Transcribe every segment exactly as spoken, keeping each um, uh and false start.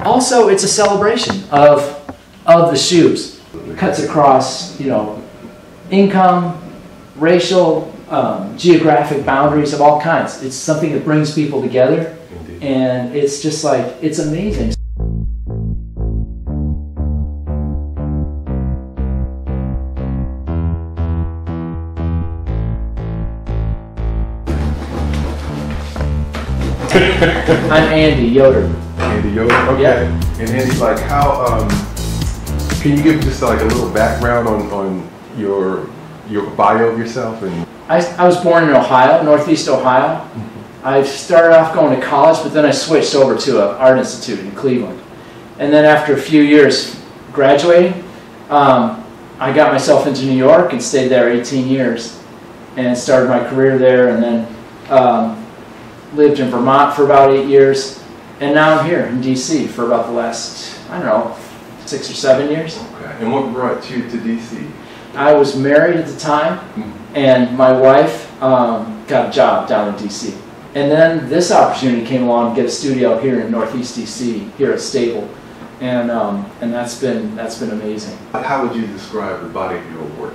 Also, it's a celebration of, of the shoes. It cuts across, you know, income, racial, um, geographic boundaries of all kinds. It's something that brings people together. Indeed. And it's just like, it's amazing. I'm Andy Yoder. Andy Yoder, okay. Yeah. And Andy's like, how, um, can you give just like a little background on, on your your bio of yourself? And I, I was born in Ohio, Northeast Ohio. I started off going to college, but then I switched over to an art institute in Cleveland. And then after a few years graduating, um, I got myself into New York and stayed there eighteen years and started my career there, and then um, lived in Vermont for about eight years, and now I'm here in D C for about the last, I don't know, six or seven years. Okay. And what brought you to D C? I was married at the time, mm-hmm. and my wife um, got a job down in D C. And then this opportunity came along to get a studio here in Northeast D C, here at Staple, and um, and that's been that's been amazing. How would you describe the body of your work?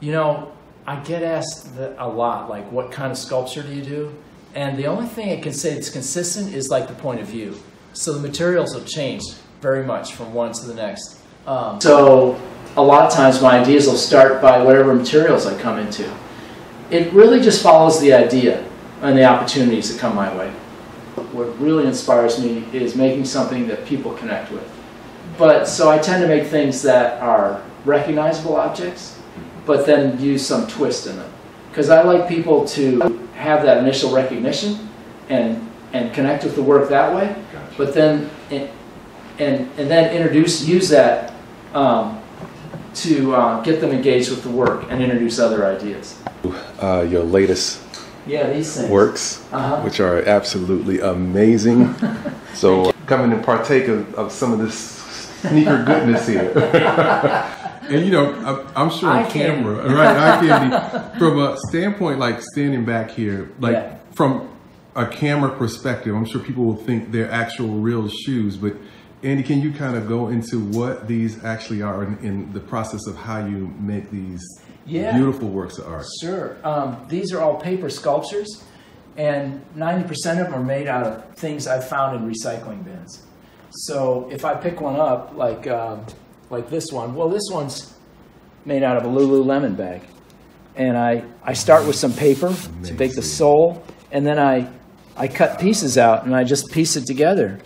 You know, I get asked a lot, like, what kind of sculpture do you do? And the only thing I can say that's consistent is like the point of view. So the materials have changed very much from one to the next. Um, so a lot of times my ideas will start by whatever materials I come into. It really just follows the idea and the opportunities that come my way. What really inspires me is making something that people connect with. But so I tend to make things that are recognizable objects, but then use some twist in them. Because I like people to have that initial recognition and and connect with the work that way, gotcha. But then and and, and then introduce use that um, to uh, get them engaged with the work and introduce other ideas. Uh, your latest yeah these things. works, uh-huh. which are absolutely amazing. So come in and partake of, of some of this sneaker goodness here. And you know, I'm sure on camera, right? I candy. From a standpoint, like standing back here, like yeah. from a camera perspective, I'm sure people will think they're actual real shoes. But Andy, can you kind of go into what these actually are in, in the process of how you make these yeah. beautiful works of art? Sure. Um, these are all paper sculptures, and ninety percent of them are made out of things I've found in recycling bins. So if I pick one up, like um, like this one, well, this one's made out of a Lululemon bag. And I, I start with some paper Amazing. to make the sole, and then I, I cut pieces out and I just piece it together.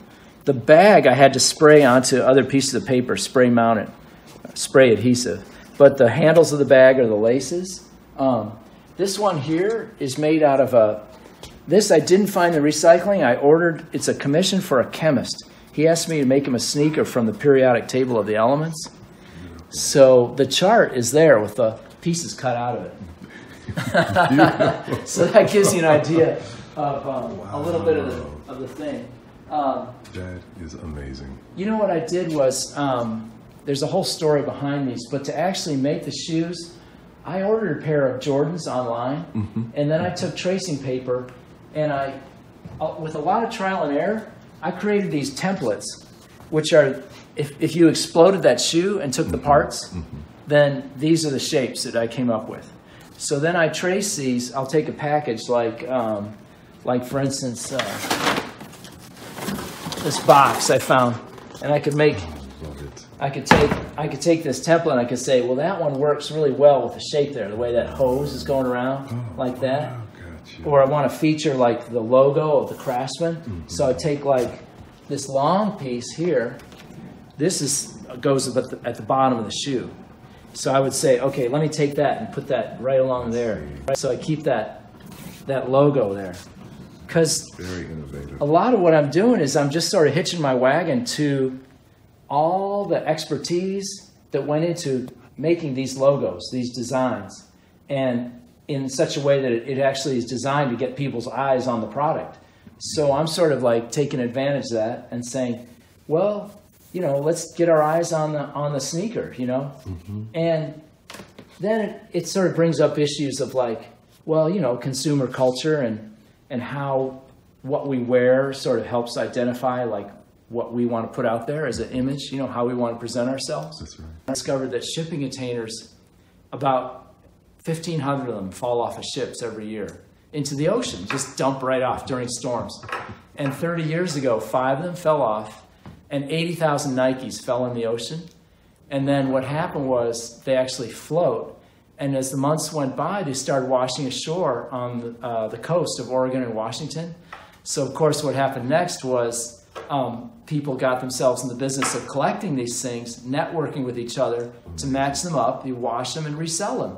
The bag I had to spray onto other pieces of paper, spray mounted, spray adhesive. But the handles of the bag are the laces. Um, this one here is made out of a, this I didn't find the recycling, I ordered, it's a commission for a chemist. He asked me to make him a sneaker from the periodic table of the elements. So the chart is there with the pieces cut out of it. So that gives you an idea of um, wow. a little bit of the, of the thing. Um, that is amazing. You know what I did was, um, there's a whole story behind these, but to actually make the shoes, I ordered a pair of Jordans online, mm-hmm. and then I took tracing paper, and I, uh, with a lot of trial and error, I created these templates, which are, if, if you exploded that shoe and took mm-hmm. the parts, mm-hmm. then these are the shapes that I came up with. So then I trace these. I'll take a package like, um, like for instance, uh, this box I found, and I could make, oh, love it. I could take, I could take this template and I could say, well, that one works really well with the shape there, the way that hose is going around oh, like that. Wow. Or I want to feature like the logo of the Craftsman. Mm-hmm. So I take like this long piece here. This is goes at the, at the bottom of the shoe. So I would say, okay, let me take that and put that right along Let's there. Right? So I keep that that logo there. Because a lot of what I'm doing is I'm just sort of hitching my wagon to all the expertise that went into making these logos, these designs. And in such a way that it actually is designed to get people's eyes on the product. So I'm sort of like taking advantage of that and saying, well, you know, let's get our eyes on the, on the sneaker, you know? Mm-hmm. And then it, it sort of brings up issues of like, well, you know, consumer culture and, and how what we wear sort of helps identify like what we want to put out there as an image, you know, how we want to present ourselves. That's right. I discovered that shipping containers, about fifteen hundred of them fall off of ships every year into the ocean, just dump right off during storms. And thirty years ago, five of them fell off and eighty thousand Nikes fell in the ocean. And then what happened was they actually float. And as the months went by, they started washing ashore on the, uh, the coast of Oregon and Washington. So of course, what happened next was um, people got themselves in the business of collecting these things, networking with each other to match them up. You wash them and resell them.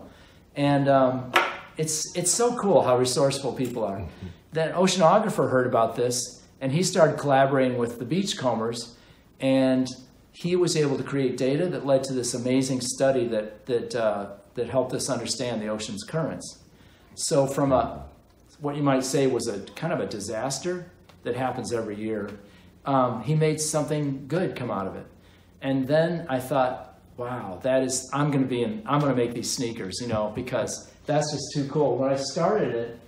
And um, it's, it's so cool how resourceful people are. That oceanographer heard about this, and he started collaborating with the beachcombers, and he was able to create data that led to this amazing study that, that, uh, that helped us understand the ocean's currents. So from a, what you might say was a kind of a disaster that happens every year, um, he made something good come out of it. And then I thought, wow, that is, I'm gonna be in, I'm gonna make these sneakers, you know, because that's just too cool. When I started it,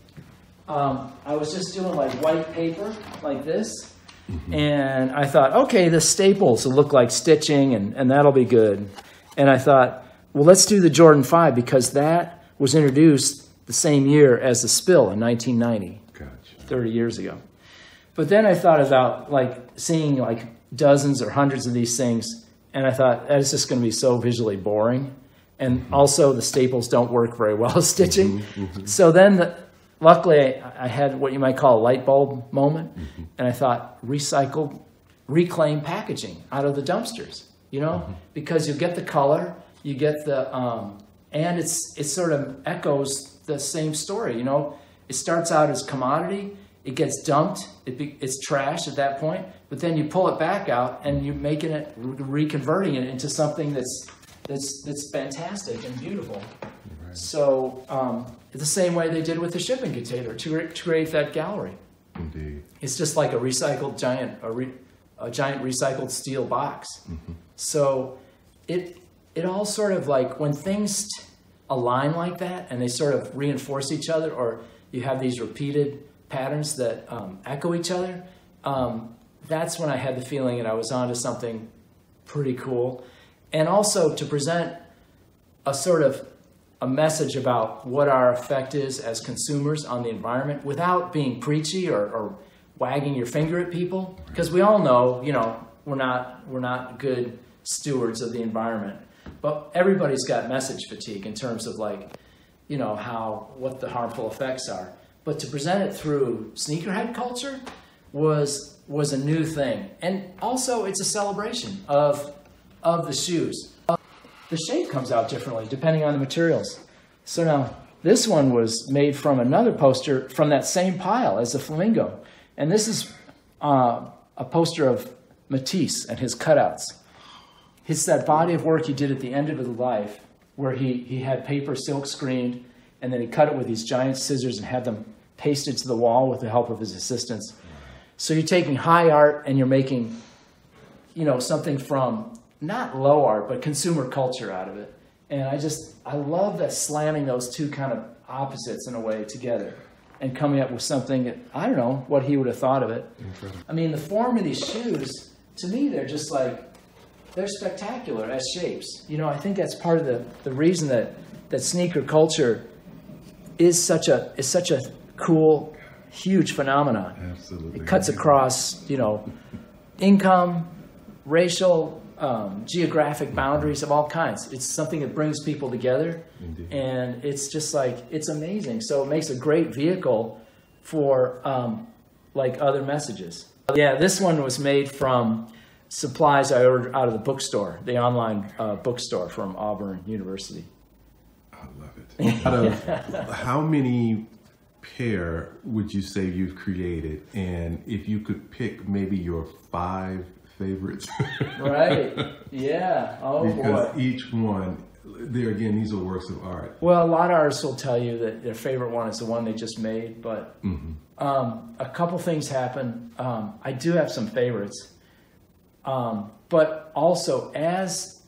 um, I was just doing like white paper like this. Mm-hmm. And I thought, okay, the staples will look like stitching, and, and that'll be good. And I thought, well, let's do the Jordan five, because that was introduced the same year as the Spill in nineteen ninety, gotcha. thirty years ago. But then I thought about like seeing like dozens or hundreds of these things, and I thought, that is just going to be so visually boring. And mm-hmm. also the staples don't work very well as stitching. Mm-hmm. Mm-hmm. So then the, luckily, I had what you might call a light bulb moment, mm-hmm. and I thought, recycle, reclaim packaging out of the dumpsters, you know, mm-hmm. because you get the color, you get the, um, and it's it sort of echoes the same story, you know. It starts out as commodity, it gets dumped, it be, it's trash at that point, but then you pull it back out and you're making it, reconverting it into something that's that's that's fantastic and beautiful. Right. So. Um, the same way they did with the shipping container to, to create that gallery. Indeed. It's just like a recycled giant, a, re, a giant recycled steel box. Mm-hmm. So it, it all sort of like, when things align like that and they sort of reinforce each other, or you have these repeated patterns that um, echo each other, um, that's when I had the feeling that I was onto something pretty cool. And also to present a sort of a message about what our effect is as consumers on the environment without being preachy or, or wagging your finger at people, because we all know, you know, we're not we're not good stewards of the environment. But everybody's got message fatigue in terms of like, you know, how what the harmful effects are. But to present it through sneakerhead culture was was a new thing, and also it's a celebration of of the shoes. The shape comes out differently depending on the materials. So now this one was made from another poster from that same pile as the flamingo. And this is uh, a poster of Matisse and his cutouts. It's that body of work he did at the end of his life where he, he had paper silk screened, and then he cut it with these giant scissors and had them pasted to the wall with the help of his assistants. So you're taking high art and you're making, you know, something from not low art, but consumer culture out of it. And I just, I love that, slamming those two kind of opposites in a way together and coming up with something that, I don't know what he would have thought of it. Incredible. I mean, the form of these shoes, to me, they're just like, they're spectacular as shapes. You know, I think that's part of the, the reason that, that sneaker culture is such a, is such a cool, huge phenomenon. Absolutely. It cuts across, you know, income, racial, Um, geographic boundaries of all kinds. It's something that brings people together. Indeed. And it's just like, it's amazing. So it makes a great vehicle for um, like other messages. Yeah, this one was made from supplies I ordered out of the bookstore, the online uh, bookstore from Auburn University. I love it. Out of how many pair would you say you've created? And if you could pick maybe your five favorites. Right. Yeah. Oh, because boy. Each one, there again, these are works of art. Well, a lot of artists will tell you that their favorite one is the one they just made, but mm-hmm. um, a couple things happen. Um, I do have some favorites, um, but also as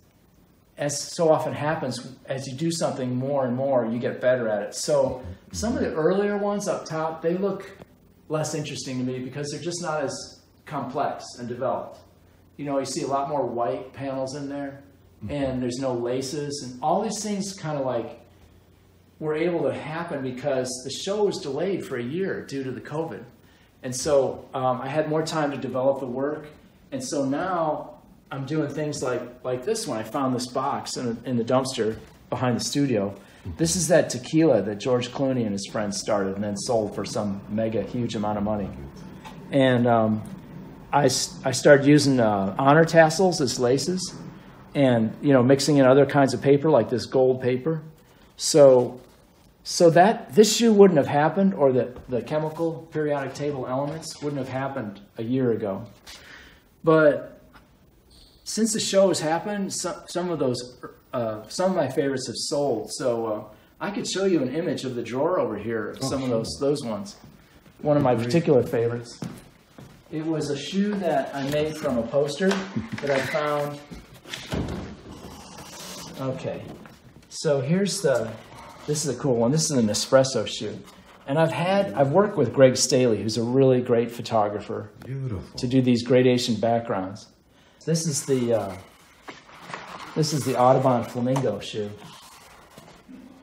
as so often happens, as you do something more and more, you get better at it. So some of the earlier ones up top, they look less interesting to me because they're just not as complex and developed. you know, you see a lot more white panels in there, mm-hmm. and there's no laces, and all these things kind of like were able to happen because the show was delayed for a year due to the COVID. And so um, I had more time to develop the work. And so now I'm doing things like, like this one. I found this box in, a, in the dumpster behind the studio. This is that tequila that George Clooney and his friends started and then sold for some mega huge amount of money. And um, I, I started using uh, honor tassels as laces and, you know, mixing in other kinds of paper like this gold paper. So, so that this shoe wouldn't have happened, or that the chemical periodic table elements wouldn't have happened a year ago. But since the show has happened, some, some of those, uh, some of my favorites have sold. So uh, I could show you an image of the drawer over here of oh, some sure. of those those ones. One of my particular favorites. It was a shoe that I made from a poster that I found. Okay. So here's the, this is a cool one. This is an espresso shoe. And I've had, I've worked with Greg Staley, who's a really great photographer. Beautiful. To do these gradation backgrounds. This is the, uh, this is the Audubon Flamingo shoe.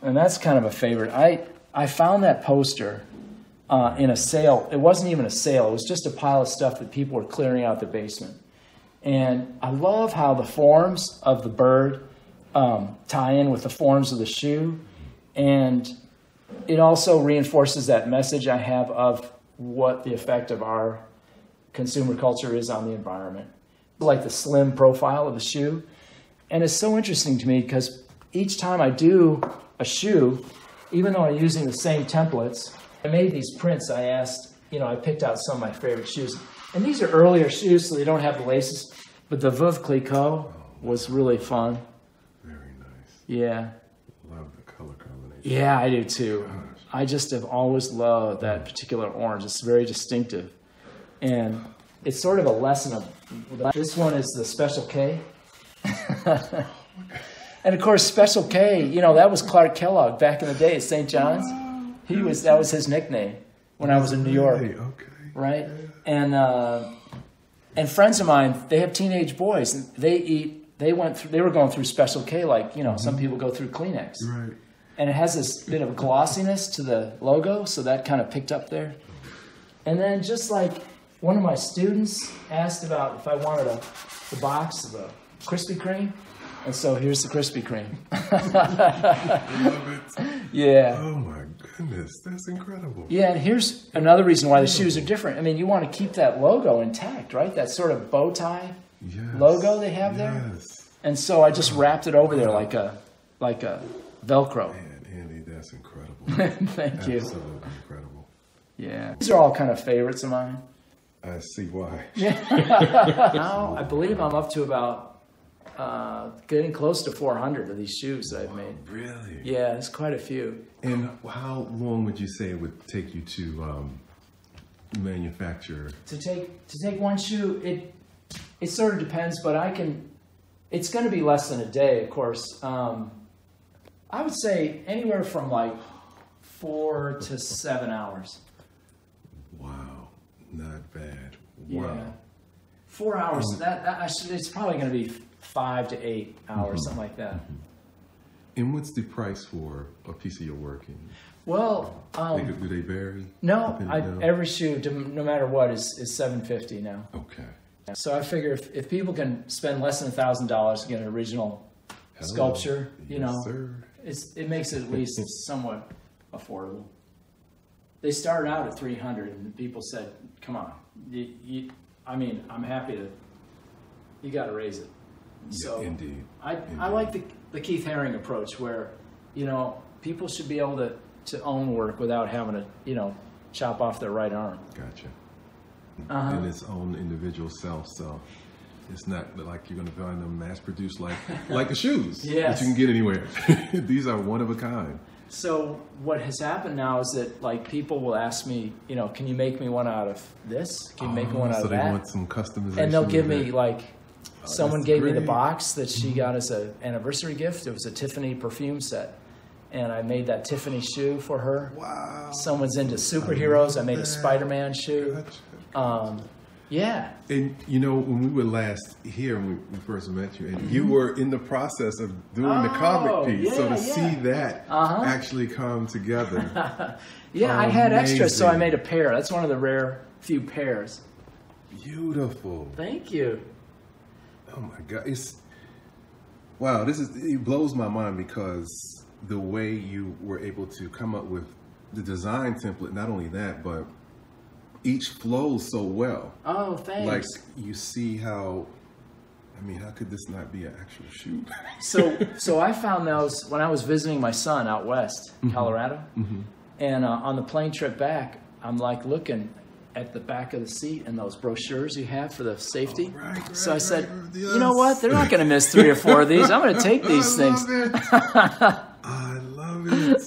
And that's kind of a favorite. I, I found that poster uh, in a sale. It wasn't even a sale. It was just a pile of stuff that people were clearing out the basement. And I love how the forms of the bird Um, tie in with the forms of the shoe, and it also reinforces that message I have of what the effect of our consumer culture is on the environment. Like the slim profile of the shoe, and it's so interesting to me because each time I do a shoe, even though I'm using the same templates, I made these prints. I asked, you know, I picked out some of my favorite shoes, and these are earlier shoes, so they don't have the laces. But the Veuve Clicquot was really fun. Yeah. Love the color combination. Yeah, I do too. Gosh. I just have always loved that particular orange. It's very distinctive. And it's sort of a lesson of... This one is the Special K. And of course, Special K, you know, that was Clark Kellogg back in the day at Saint John's. He was, that was his nickname when I was in New York. Okay. Right? And, uh, and friends of mine, they have teenage boys, and they eat... They went. Through, they were going through Special K, like you know, some people go through Kleenex, right? And it has this bit of glossiness to the logo, so that kind of picked up there. And then just like one of my students asked about if I wanted a the box of a Krispy Kreme, and so here's the Krispy Kreme. I love it. Yeah. Oh my goodness, that's incredible. Yeah, and here's another reason why the shoes are different. I mean, you want to keep that logo intact, right? That sort of bow tie. Yes. Logo they have there, yes. And so I just wrapped it over there like a like a Velcro. Man, Andy, that's incredible. Thank Absolutely you. Absolutely incredible. Yeah, these are all kind of favorites of mine. I see why. Yeah. Now I believe I'm up to about uh, getting close to four hundred of these shoes that I've wow, made. Really? Yeah, it's quite a few. And how long would you say it would take you to um, manufacture? To take to take one shoe, it. It sort of depends, but I can, it's going to be less than a day, of course. Um, I would say anywhere from like four to seven hours. Wow. Not bad. Wow. Yeah. Four hours. Um, that, that I should, it's probably going to be five to eight hours, mm-hmm. something like that. Mm-hmm. And what's the price for a piece of your work? Well, um, they, do they vary? No, I, every shoe, no matter what, is, is seven fifty now. Okay. So I figure if, if people can spend less than a thousand dollars to get an original Hello. sculpture, you yes, know, sir. it's it makes it at least somewhat affordable. They started out at three hundred, and people said, "Come on, you, you, I mean, I'm happy to. You got to raise it." So yeah, indeed. I indeed. I like the the Keith Haring approach, where you know people should be able to to own work without having to you know chop off their right arm. Gotcha. Uh-huh. In its own individual self, so it's not like you're going to find them mass-produced like like the shoes yes. that you can get anywhere. These are one of a kind. So what has happened now is that like people will ask me, you know, can you make me one out of this? Can you make oh, me one out so of that? So they want some customization. And they'll give me that. like oh, someone gave great. me the box that she mm-hmm. got as an anniversary gift. It was a Tiffany perfume set. And I made that Tiffany shoe for her. Wow. Someone's into superheroes. I, I made a Spider-Man shoe. Gotcha. Um, Yeah. And you know, when we were last here, when we, we first met you, and mm-hmm. you were in the process of doing oh, the comic piece, yeah, so to yeah. see that uh-huh. actually come together. yeah, amazing. I had extra, so I made a pair. That's one of the rare few pairs. Beautiful. Thank you. Oh my God, it's, wow, this is, it blows my mind because the way you were able to come up with the design template, not only that, but each flows so well. Oh, thanks. Like, you see how, I mean, how could this not be an actual shoe? so so I found those when I was visiting my son out west, mm-hmm. Colorado. Mm-hmm. And uh, on the plane trip back, I'm like looking at the back of the seat and those brochures you have for the safety. Oh, right, right, so I right, said, right, yes. you know what? They're not going to miss three or four of these. I'm going to take these I things. Love it. I love it.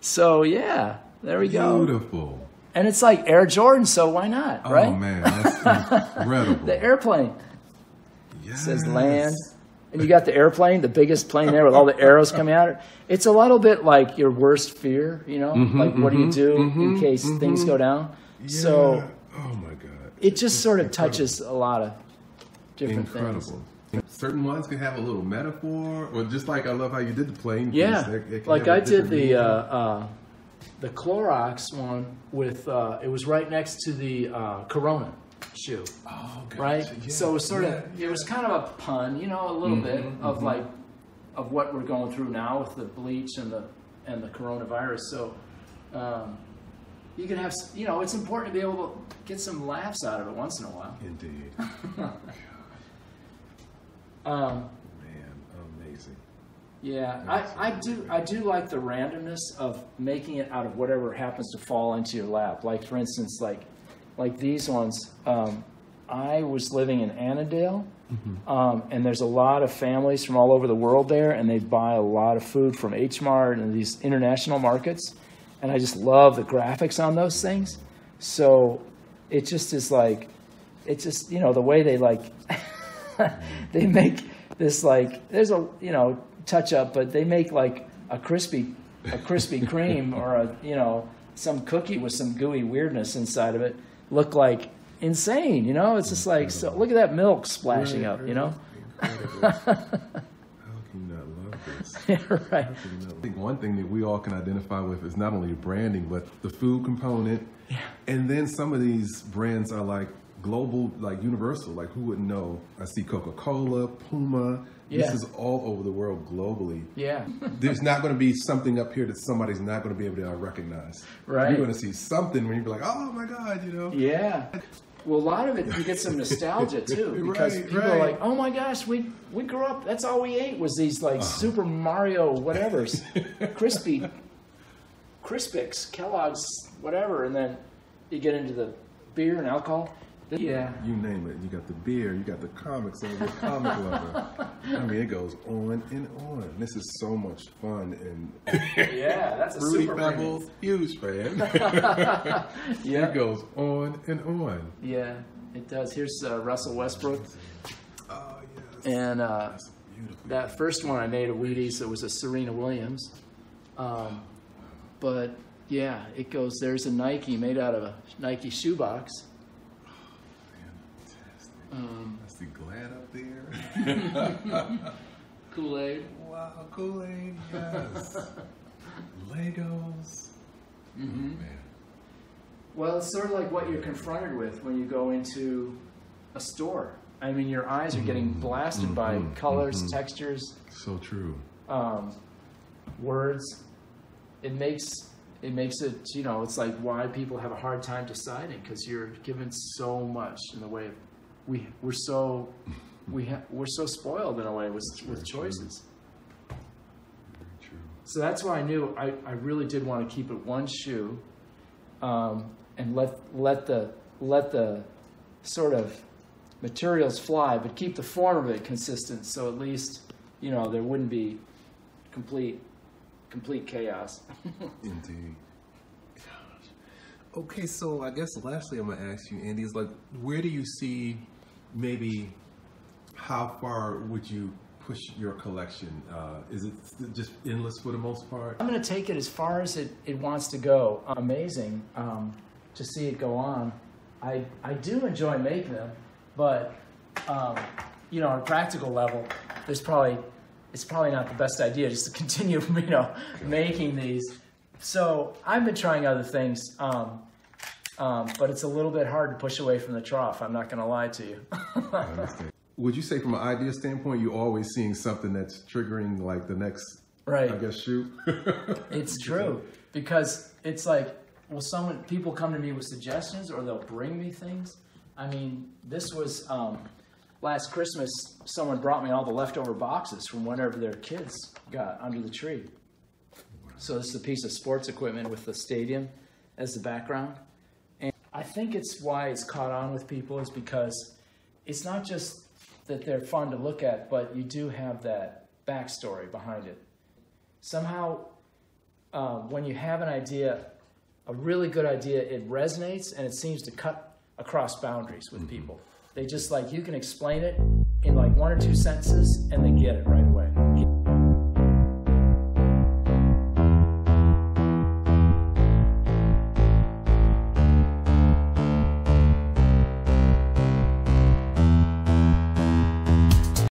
So, yeah, there we Beautiful. Go. Beautiful. And it's like Air Jordan, so why not, right? Oh, man, that's incredible. The airplane. Yes. It says land. And you got the airplane, the biggest plane there with all the arrows coming out. It's a little bit like your worst fear, you know? Mm-hmm, like, what mm-hmm, do you do mm-hmm, in case mm-hmm. things go down? Yeah. So oh, my God. It just it's sort of incredible. Touches a lot of different incredible. Things. Certain ones can have a little metaphor, or just like I love how you did the plane. Yeah, they, they like I did the uh, uh, the Clorox one with uh, it was right next to the uh, Corona shoe, oh, gotcha. Right? Yeah. So it was sort yeah. of it was kind of a pun, you know, a little mm-hmm, bit of mm-hmm. like of what we're going through now with the bleach and the and the coronavirus. So um, you can have you know it's important to be able to get some laughs out of it once in a while. Indeed. Um, Man, amazing. Yeah, amazing. I, I do I do like the randomness of making it out of whatever happens to fall into your lap. Like for instance, like like these ones. Um, I was living in Annandale, mm-hmm. um, and there's a lot of families from all over the world there, and they buy a lot of food from H Mart and these international markets. And I just love the graphics on those things. So it just is like, it's just you know the way they like. They make this like there's a you know touch up, but they make like a Crispy, a Krispy Kreme or a you know some cookie with some gooey weirdness inside of it look like insane. You know, it's just like so. Look at that milk splashing right, up. You know. How can you not love this? Yeah, right. I think one thing that we all can identify with is not only the branding but the food component. Yeah. And then some of these brands are like. Global, like universal, like who would know? I see Coca-Cola, Puma. Yeah. This is all over the world globally. Yeah. There's not going to be something up here that somebody's not going to be able to recognize. Right. You're going to see something when you're like, oh my God, you know? Yeah. Well, a lot of it, you get some nostalgia too. Because right, people right. are like, oh my gosh, we, we grew up, that's all we ate was these like uh. Super Mario whatevers, Crispy, Crispix, Kellogg's, whatever. And then you get into the beer and alcohol. Yeah. You name it. You got the beer, you got the comics, and the comic lover. I mean, it goes on and on. This is so much fun. And yeah, that's a super Pebbles, huge fan. Yeah. It goes on and on. Yeah, it does. Here's uh, Russell Westbrook. Oh, yes. And uh, that first one I made at Wheaties, it was a Serena Williams. Um, but yeah, it goes, there's a Nike made out of a Nike shoebox. Um, I see Glad up there. Kool-Aid. Wow, Kool-Aid, yes. Legos. Mm-hmm. Oh, man. Well, it's sort of like what you're confronted with when you go into a store. I mean, your eyes are getting mm-hmm. blasted mm-hmm. by mm-hmm. colors, mm-hmm. textures. So true. Um, words. It makes... It makes it, you know, it's like why people have a hard time deciding because you're given so much in the way of we we're so we ha we're so spoiled in a way with that's with choices. True. Very true. So that's why I knew I, I really did want to keep it one shoe, um, and let let the let the sort of materials fly, but keep the form of it consistent. So at least you know there wouldn't be complete. Complete chaos. Indeed. Okay, so I guess lastly I'm gonna ask you, Andy, is like, where do you see maybe how far would you push your collection? Uh, is it just endless for the most part? I'm gonna take it as far as it, it wants to go. Amazing um, to see it go on. I, I do enjoy making them, but um, you know, on a practical level, there's probably it's probably not the best idea just to continue, you know, making these. So I've been trying other things, um, um, but it's a little bit hard to push away from the trough. I'm not going to lie to you. I understand. Would you say from an idea standpoint, you're always seeing something that's triggering like the next, right? I guess, shoot. It's true, because it's like, well, someone, people come to me with suggestions or they'll bring me things. I mean, this was um, last Christmas, someone brought me all the leftover boxes from whatever their kids got under the tree. So this is a piece of sports equipment with the stadium as the background. And I think it's why it's caught on with people is because it's not just that they're fun to look at, but you do have that backstory behind it. Somehow, uh, when you have an idea, a really good idea, it resonates and it seems to cut across boundaries with people. They just like, you can explain it in like one or two sentences and they get it right away.